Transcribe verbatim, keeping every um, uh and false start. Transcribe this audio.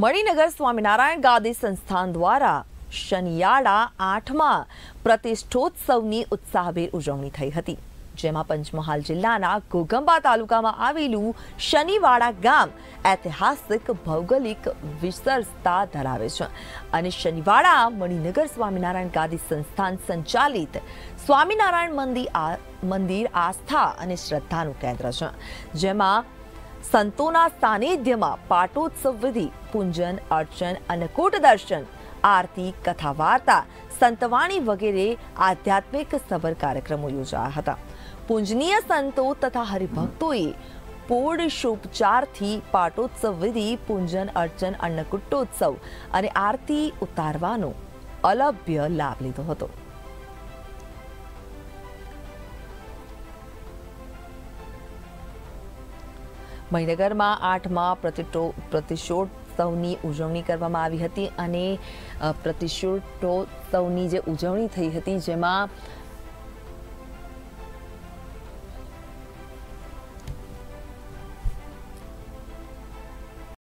मणिनगर स्वामीनारायण गादी संस्थान द्वारा शनियाडा आठमा प्रतिष्ठोत्सवनी उत्साहभेर उजवणी थई हती। जेमा पंचमहाल जिल्लाना गोगंबा तालुकामां आवेलुं शनिवाड़ा गाम ऐतिहासिक भौगोलिक विशेषता धरावे छे अने शनिवाड़ा मणिनगर स्वामीनारायण गादी संस्थान संचालित स्वामीनारायण मंदिर मंदिर आस्था अने श्रद्धानुं केंद्र छे, जेमा संतोना सानिध्यमां पाटोत्सव विधि पूजन अर्चन अन्नकूट दर्शन आरती कथा वार्ता संतवाणी वगैरह आध्यात्मिक सबर कार्यक्रमों योजाया हता। पूजनीय संतो तथा हरिभक्तोए पूर्ण शोपचार थी पाटोत्सव विधि पूजन अर्चन अन्नकूटोत्सव अने आरती उतारवानो अलभ्य लाभ लीधो हतो। मणिनगर में आठमा प्रतिष्ठोत्सवनी उजवणी करवामां आवी हती अने प्रतिष्ठोत्सवनी जे उजवणी थई हती, जेमां